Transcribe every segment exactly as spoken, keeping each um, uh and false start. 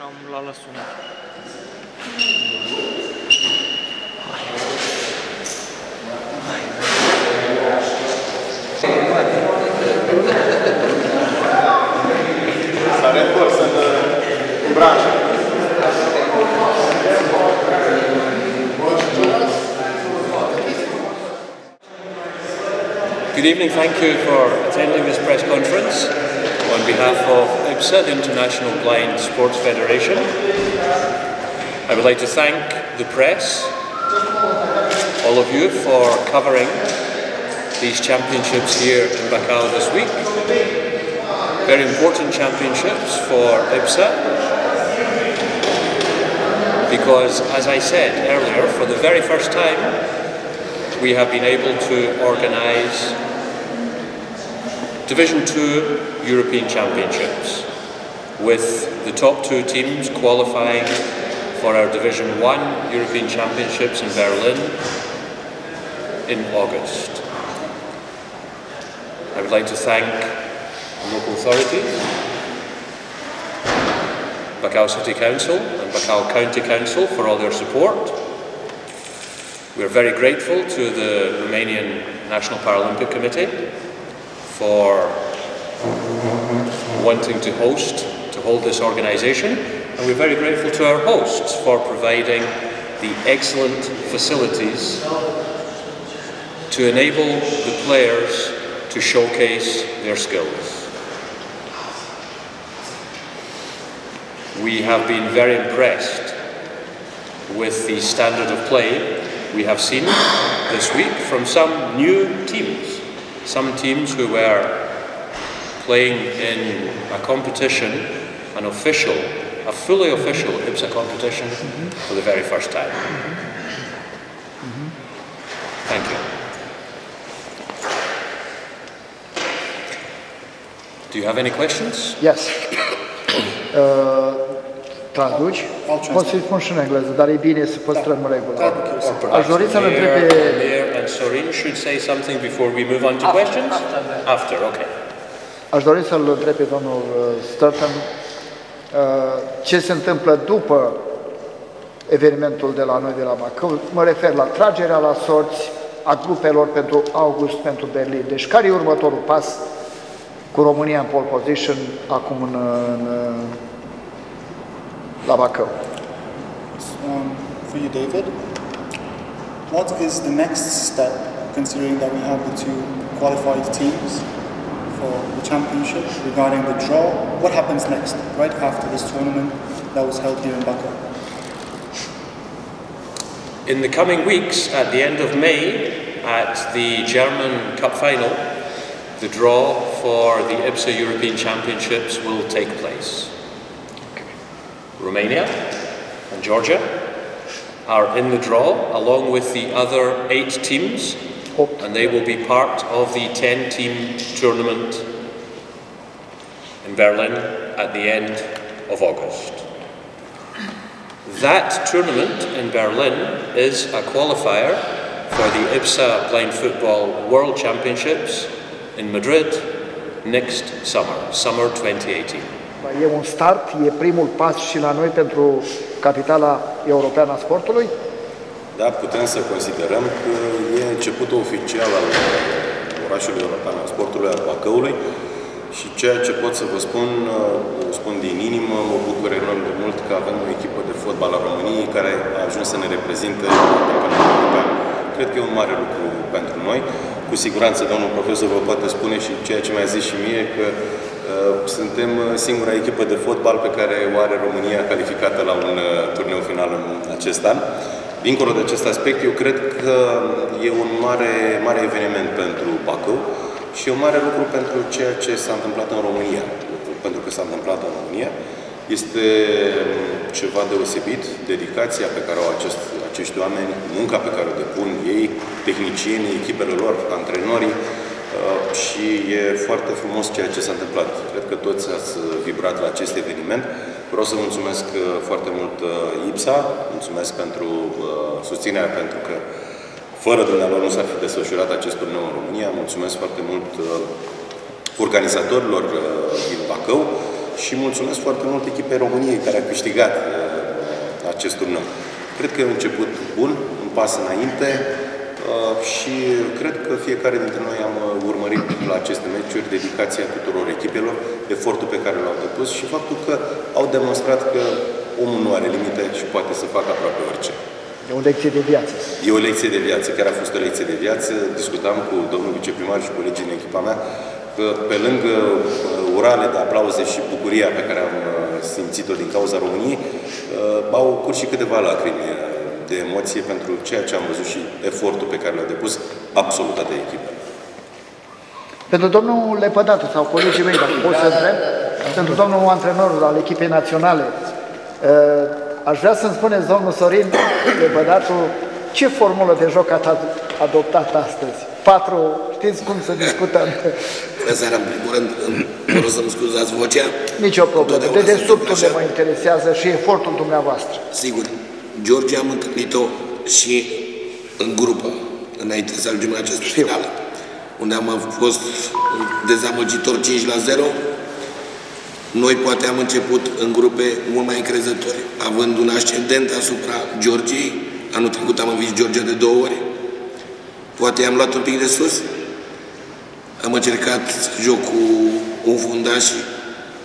n-am luat la sună. S-a reîntors în branșă. Good evening, thank you for attending this press conference on behalf of I B S A, the International Blind Sports Federation. I would like to thank the press, all of you, for covering these championships here in Bacau this week. Very important championships for I B S A, because, as I said earlier, for the very first time we have been able to organise Division two European Championships, with the top two teams qualifying for our Division one European Championships in Berlin in August. I would like to thank the local authorities, Bacau City Council and Bacau County Council for all their support. We are very grateful to the Romanian National Paralympic Committee for wanting to host, to hold this organisation, and we're very grateful to our hosts for providing the excellent facilities to enable the players to showcase their skills. We have been very impressed with the standard of play we have seen this week from some new teams. Some teams who were playing in a competition, an official, a fully official I B S A competition mm-hmm. for the very first time. Mm-hmm. Thank you. Do you have any questions? Yes. uh, Traduci? Poți să-i spun și în engleză, dar e bine să păstrăm regulă. Aș dori să-l întreb pe... Aș dori să-l întreb pe domnul Sturton ce se întâmplă după evenimentul de la noi de la Bacău. Mă refer la tragerea la sorți a grupelor pentru august, pentru Berlin. Deci care e următorul pas cu România în pole position acum în... Um, for you, David, what is the next step, considering that we have the two qualified teams for the championship? Regarding the draw, what happens next, right after this tournament that was held here in Bacau? In the coming weeks, at the end of May, at the German Cup Final, the draw for the I B S A European Championships will take place. Romania and Georgia are in the draw along with the other eight teams, and they will be part of the ten-team tournament in Berlin at the end of August. That tournament in Berlin is a qualifier for the I B S A Blind Football World Championships in Madrid next summer, summer twenty eighteen. E un start, e primul pas și la noi pentru capitala europeană a sportului? Da, putem să considerăm că e începutul oficial al orașului european al sportului, al Bacăului, și ceea ce pot să vă spun, vă spun din inimă, mă bucur enorm de mult că avem o echipă de fotbal a României care a ajuns să ne reprezinte campionatul european. Cred că e un mare lucru pentru noi. Cu siguranță, domnul profesor vă poate spune și ceea ce mi-a zis și mie, că suntem singura echipă de fotbal pe care o are România calificată la un turneu final în acest an. Dincolo de acest aspect, eu cred că e un mare, mare eveniment pentru Bacău și e un mare lucru pentru ceea ce s-a întâmplat în România. Pentru că s-a întâmplat în România este ceva deosebit, dedicația pe care o au acest, acești oameni, munca pe care o depun ei, tehnicienii, echipele lor, antrenorii, și e foarte frumos ceea ce s-a întâmplat. Cred că toți ați vibrat la acest eveniment. Vreau să mulțumesc foarte mult I B S A, mulțumesc pentru susținerea, pentru că fără dumnealor nu s-ar fi desfășurat acest turneu în România. Mulțumesc foarte mult organizatorilor din Bacău, și mulțumesc foarte mult echipei României care a câștigat acest turneu. Cred că e un început bun, un pas înainte și cred că fiecare dintre noi am urmărit la aceste meciuri dedicația tuturor echipelor, efortul pe care l-au depus și faptul că au demonstrat că omul nu are limite și poate să facă aproape orice. E o lecție de viață. E o lecție de viață, chiar a fost o lecție de viață. Discutam cu domnul viceprimar și colegii din echipa mea că pe lângă urale de aplauze și bucuria pe care am simțit-o din cauza României, au curs și câteva lacrimi de emoție pentru ceea ce am văzut și efortul pe care l-a depus absolut toată echipa. Pentru domnul Lepădatu sau colegii mei, dacă pot să întreb, pentru domnul antrenor al echipei naționale, aș vrea să-mi spuneți, domnul Sorin Lepădatu, ce formulă de joc ați adoptat astăzi? Patru, știți cum să discutăm? Bună seara, în primul rând, vreau să-mi scuzați vocea. Nici o problemă, de desubtul mă interesează și efortul dumneavoastră. Sigur, Georgia am întâlnit-o și în grupă, înainte să ajungem la acest final, unde am fost dezamăgitor cinci la zero. Noi poate am început în grupe mult mai încrezători, având un ascendent asupra Georgiei. Anul trecut am învins Georgia de două ori. Poate am luat un pic de sus. Am încercat jocul un fundaș,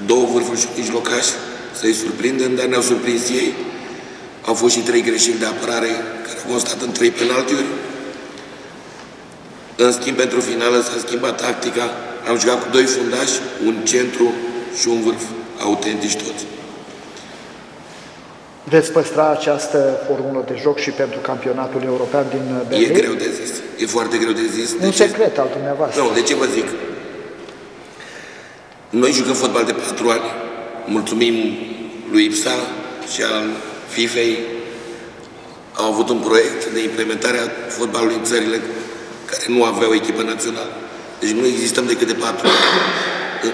două vârfuri și cinci locași, să-i surprindem, dar ne-au surprins ei. Au fost și trei greșeli de apărare care au constat în trei penaltiuri. În schimb, pentru finală s-a schimbat tactica. Am jucat cu doi fundași, un centru și un vârf, autentici toți. Veți păstra această formulă de joc și pentru campionatul european din Berlin? E greu de zis. E foarte greu de zis. Un secret al dumneavoastră. Nu, de ce vă zic? Noi jucăm fotbal de patru ani. Mulțumim lui I B S A și al FIFA-i. Au avut un proiect de implementare a fotbalului în țările care nu aveau echipă națională. Deci nu existăm decât de patru ani.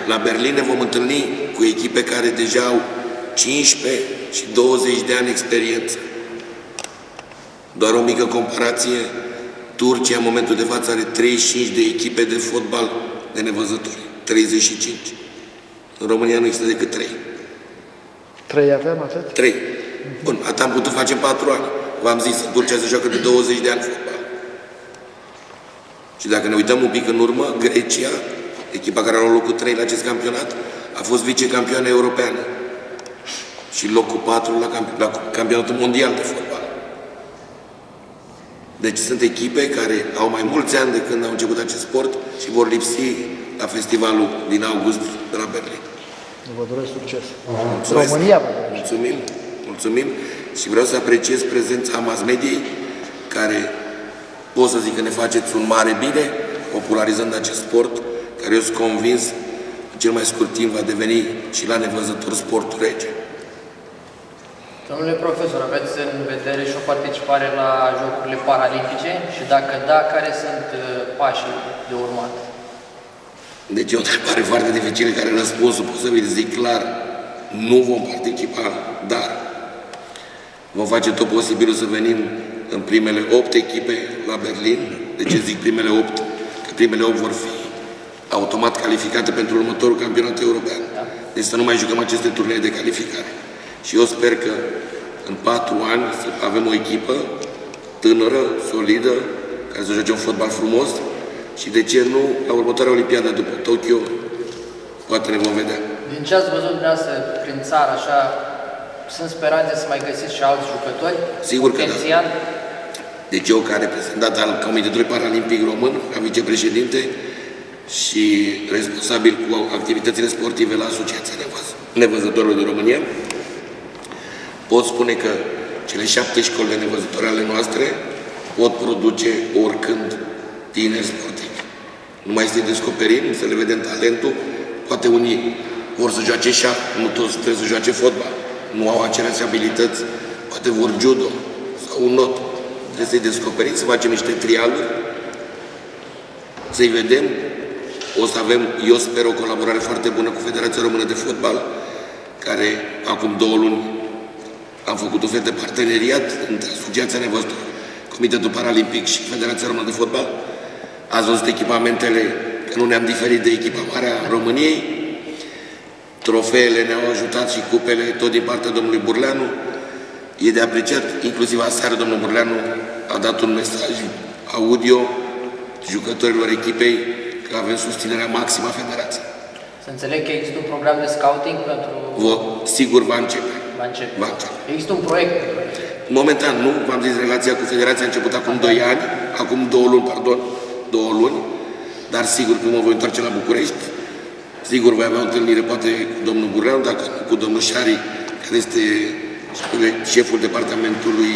La Berlin ne vom întâlni cu echipe care deja au cincisprezece și douăzeci de ani experiență. Doar o mică comparație, Turcia în momentul de față are treizeci și cinci de echipe de fotbal de nevăzători. treizeci și cinci. În România nu există decât trei. trei avem atât? trei. Bun, atât am putut face patru ani. V-am zis, în Turcia se joacă de douăzeci de ani fotbal. Și dacă ne uităm un pic în urmă, Grecia, echipa care a luat locul trei la acest campionat, a fost vicecampioană europeană și locul patru la, camp la campionatul mondial de fotbal. Deci sunt echipe care au mai mulți ani de când au început acest sport și vor lipsi la festivalul din august de la Berlin. Vă doresc succes. Mulțumesc. România, mulțumim, mulțumim și vreau să apreciez prezența mass-mediei care, pot să zic că ne faceți un mare bine popularizând acest sport care eu sunt convins în cel mai scurt timp va deveni și la nevăzător sportul rece. Domnule profesor, aveți în vedere și o participare la Jocurile Paralimpice și dacă da, care sunt pașii de urmat? Deci e o întrebare foarte dificilă care răspunsul posibil zic clar, nu vom participa, dar vom face tot posibilul să venim în primele opt echipe la Berlin. De ce zic primele opt? Că primele opt vor fi automat calificate pentru următorul campionat european. Deci să nu mai jucăm aceste turnee de calificare. Și eu sper că în patru ani să avem o echipă tânără, solidă, care să joace un fotbal frumos și de ce nu, la următoarea olimpiadă după Tokyo, poate ne vom vedea. Din ce ați văzut dumneavoastră prin țară, așa, sunt speranțe să mai găsiți și alți jucători? Sigur că da. Deci eu, ca reprezentant al Comitetului Paralimpic Român, ca vicepreședinte și responsabil cu activitățile sportive la Asociația Nevăzătorilor din România, pot spune că cele șapte școli de nevăzători ale noastre pot produce oricând tineri sportivi. Nu mai este descoperim, să le vedem talentul. Poate unii vor să joace șah, nu toți trebuie să joace fotbal. Nu au aceleași abilități, poate vor judo sau un not. Trebuie să-i descoperim, să facem niște trialuri, să-i vedem. O să avem, eu sper, o colaborare foarte bună cu Federația Română de Fotbal, care acum două luni am făcut un fel de parteneriat între Asociația Nevăzătorilor, Comitetul Paralimpic și Federația Română de Fotbal. Ați văzut echipamentele, că nu ne-am diferit de echipa mare a României. trofeele, ne-au ajutat și cupele, tot din partea domnului Burleanu. E de apreciat, inclusiv aseară domnul Burleanu a dat un mesaj audio jucătorilor echipei că avem susținerea maximă a federației. Să înțeleg că există un program de scouting pentru... Vă, sigur va începe. Va începe. Va începe. Există un proiect? Momentan nu, v-am zis, relația cu federația a început acum doi ani, acum două luni, pardon, două luni, dar sigur că mă voi întoarce la București. Sigur, voi avea o întâlnire poate cu domnul Burleanu, dacă cu domnul Șari, care este șeful departamentului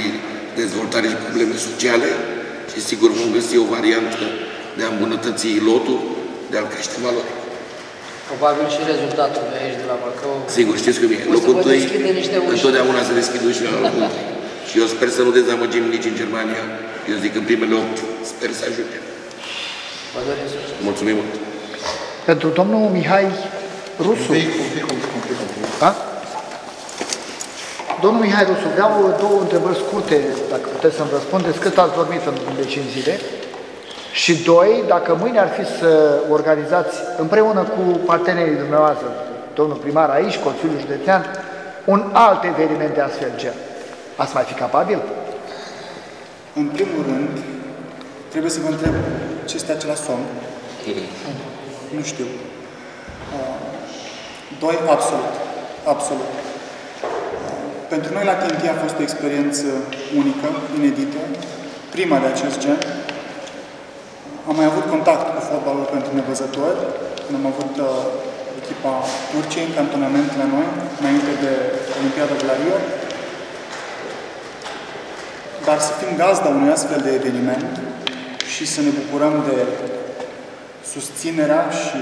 dezvoltare și probleme sociale și sigur vom găsi o variantă de a îmbunătăți lotul, de a-l crește valoare. Probabil și rezultatul de aici de la Bacau. Sigur, știți cum e. Locul doi, întotdeauna se deschid uși la locul doi. Și eu sper să nu dezamăgim nici în Germania. Eu zic în primele opt. Sper să ajute. Vă doresc succes. Mulțumim mult. Pentru domnul Mihai Rusu. Da? Domnul Mihai Rusu, vreau două întrebări scurte, dacă puteți să-mi răspundeți. Cât ați dormit în cinci zile? Și doi, dacă mâine ar fi să organizați împreună cu partenerii dumneavoastră, domnul primar aici, Consiliul Județean, un alt eveniment de astfel gen, ați mai fi capabil? În primul rând, trebuie să vă întreb ce este acela somn. Nu știu. Doi, absolut. Absolut. Pentru noi la Tinti a fost o experiență unică, inedită, prima de acest gen. Am mai avut contact cu fotbalul pentru nevăzători, când am avut uh, echipa Turciei în cantonament la noi, înainte de Olimpiada de la Rio. Dar să fim gazda unui astfel de eveniment și să ne bucurăm de susținerea și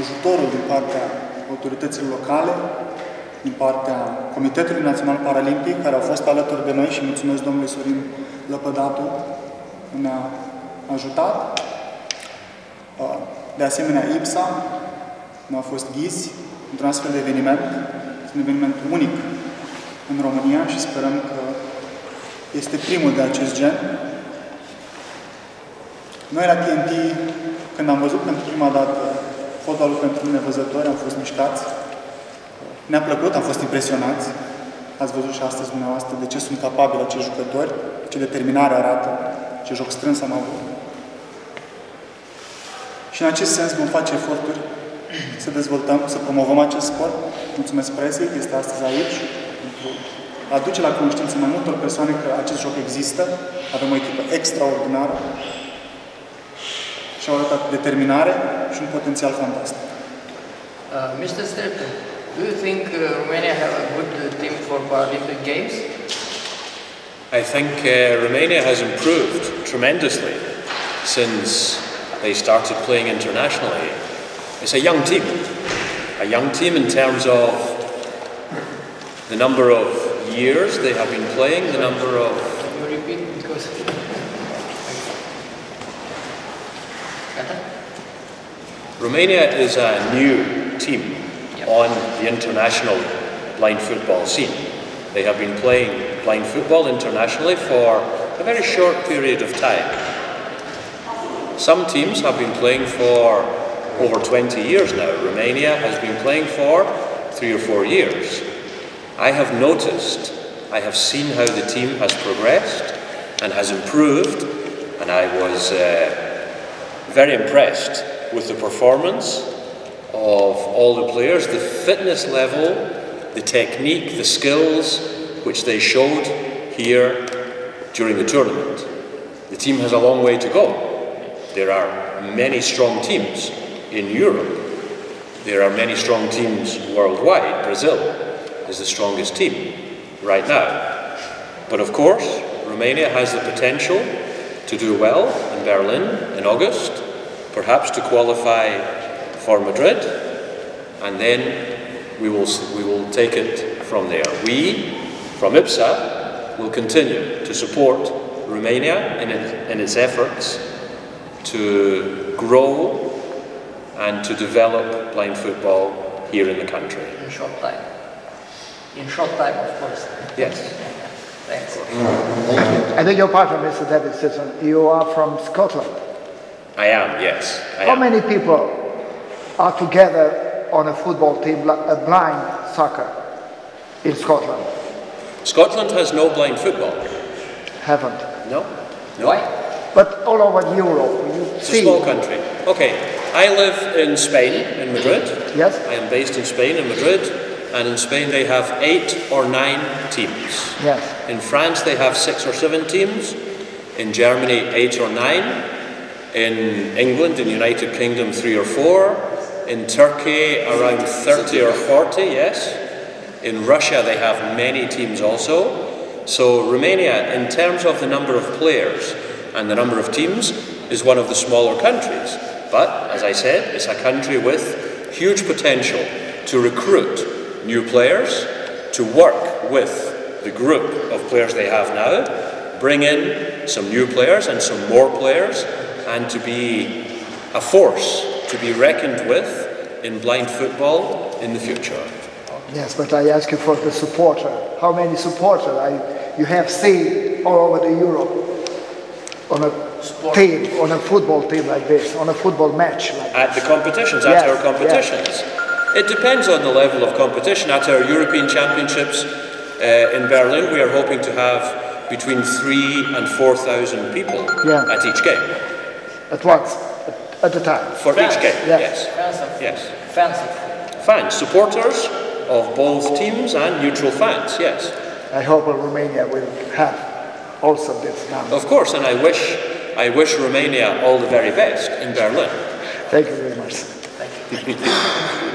ajutorul din partea autorităților locale, din partea Comitetului Național Paralimpic, care au fost alături de noi și mulțumesc domnului Sorin Lepădatu, ne-a ajutat. De asemenea, I B S A ne-a fost ghizi într-un astfel de eveniment. Este un eveniment unic în România și sperăm că este primul de acest gen. Noi la T N T, când am văzut pentru prima dată fotbalul pentru nevăzători, am fost mișcați. Ne-a plăcut, am fost impresionați. Ați văzut și astăzi dumneavoastră de ce sunt capabili acești jucători, ce determinare arată, ce joc strâns am avut. Și în acest sens vom face eforturi să dezvoltăm, să promovăm acest sport. Mulțumesc presei, este astăzi aici, pentru a aduce la cunoștință mai multor persoane că acest joc există. Avem o echipă extraordinară și au arătat determinare și un potențial fantastic. Uh, mister Stephen, do you think uh, Romania have a good uh, team for Paralympic Games? I think uh, Romania has improved tremendously since they started playing internationally. It's a young team. A young team in terms of the number of years they have been playing, the number of... Can you repeat? Because... Romania is a new team yep. on the international blind football scene. They have been playing blind football internationally for a very short period of time. Some teams have been playing for over twenty years now. Romania has been playing for three or four years. I have noticed, I have seen how the team has progressed and has improved, and I was uh, very impressed with the performance of all the players, the fitness level, the technique, the skills which they showed here during the tournament. The team has a long way to go. There are many strong teams in Europe. There are many strong teams worldwide. Brazil is the strongest team right now. But of course, Romania has the potential to do well in Berlin in August, perhaps to qualify for Madrid, and then we will, we will take it from there. We, from I B S A, will continue to support Romania in, it, in its efforts to grow and to develop blind football here in the country. In short time. In short time, of course. Yes. Thanks. Thank you. I beg your pardon, Mister David Simpson. You are from Scotland. I am, yes. I How am. many people are together on a football team, a blind soccer, in Scotland. Scotland has no blind football. Haven't. No? No. Why? But all over Europe. You it's see. a small country. Okay. I live in Spain, in Madrid. Yes. I am based in Spain, in Madrid. And in Spain they have eight or nine teams. Yes. In France they have six or seven teams. In Germany, eight or nine. In England, in the United Kingdom, three or four. In Turkey, around thirty or forty, yes. In Russia they have many teams also. So Romania, in terms of the number of players and the number of teams, is one of the smaller countries. But, as I said, it's a country with huge potential to recruit new players, to work with the group of players they have now, bring in some new players and some more players, and to be a force to be reckoned with in blind football in the future. Yes, but I ask you for the supporter. How many supporters you have seen all over the Europe on a Sport. team, on a football team like this, on a football match like At this. the competitions, at yes, our competitions. Yes. It depends on the level of competition. At our European Championships uh, in Berlin, we are hoping to have between three and four thousand people yeah. at each game. At once, at, at a time. For fans. each game, yes. Yes. yes. Fans. Fans, supporters of both teams and neutral fans, yes. I hope Romania will have also this number. Of course, and I wish I wish Romania all the very best in Berlin. Thank you very much. Thank you.